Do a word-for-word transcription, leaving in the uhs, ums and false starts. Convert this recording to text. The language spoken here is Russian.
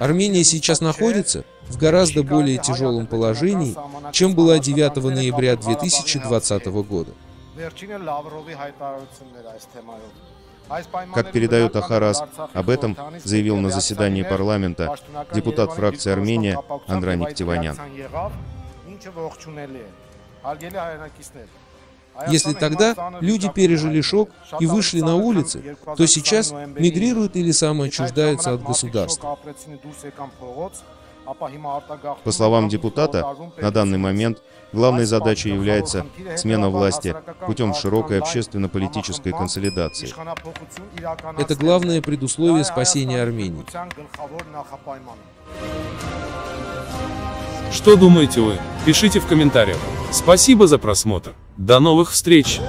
Армения сейчас находится в гораздо более тяжелом положении, чем была девятого ноября две тысячи двадцатого года. Как передает Axar.az, об этом заявил на заседании парламента депутат фракции Армения Андраник Теванян. Если тогда люди пережили шок и вышли на улицы, то сейчас мигрируют или самоотчуждаются от государства. По словам депутата, на данный момент главной задачей является смена власти путем широкой общественно-политической консолидации. Это главное предусловие спасения Армении. Что думаете вы? Пишите в комментариях. Спасибо за просмотр. До новых встреч!